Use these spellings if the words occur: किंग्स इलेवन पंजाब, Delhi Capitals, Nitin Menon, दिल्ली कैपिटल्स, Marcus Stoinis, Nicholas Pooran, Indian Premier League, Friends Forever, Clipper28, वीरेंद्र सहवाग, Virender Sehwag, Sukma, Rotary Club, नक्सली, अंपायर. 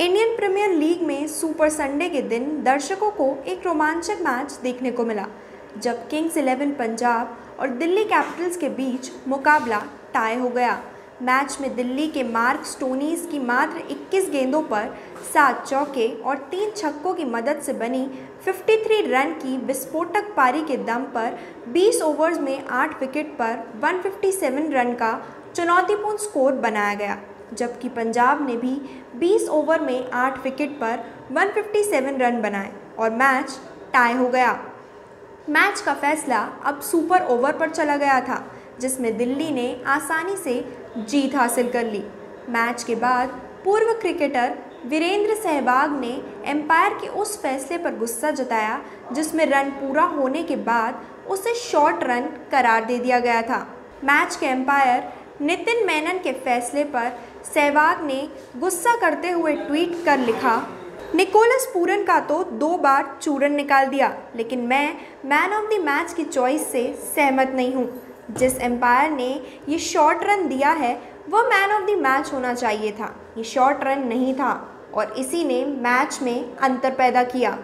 Indian premiere league में super Sunday के दिन दर्शकों को एक रोमांचक मैच देखने को मिला, जब किंग्स 11 पंजाब और दिल्ली कैपिटल्स के बीच मुकाबला टाई हो गया। मैच में दिल्ली के मार्कस स्टोइनिस की मात्र 21 गेंदों पर 7 चौके और 3 छक्कों की मदद से बनी 53 रन की विस्फोटक पारी के दम पर 20 ओवर्स में 8 विकेट पर 157 रन का चुनौतीपूर्ण स्कोर बनाया गया, जबकि पंजाब ने भी 20 ओवर में 8 विकेट पर 157 रन बनाए और मैच टाई हो गया। मैच का फैसला अब सुपर ओवर पर चला गया था, जिसमें दिल्ली ने आसानी से जीत हासिल कर ली। मैच के बाद पूर्व क्रिकेटर वीरेंद्र सहवाग ने अंपायर के उस फैसले पर गुस्सा जताया जिसमें रन पूरा होने के बाद उसे शॉर्ट रन करार दे दिया गया था। मैच के अंपायर नितिन मेनन के फैसले पर सहवाग ने गुस्सा करते हुए ट्वीट कर लिखा, निकोलस पूरन का तो 2 बार चूरन निकाल दिया, लेकिन मैं मैन ऑफ द मैच की चॉइस से सहमत नहीं हूँ। जिस एम्पायर ने ये शॉर्ट रन दिया है वह मैन ऑफ द मैच होना चाहिए था, ये शॉर्ट रन नहीं था और इसी ने मैच में अंतर पैदा किया।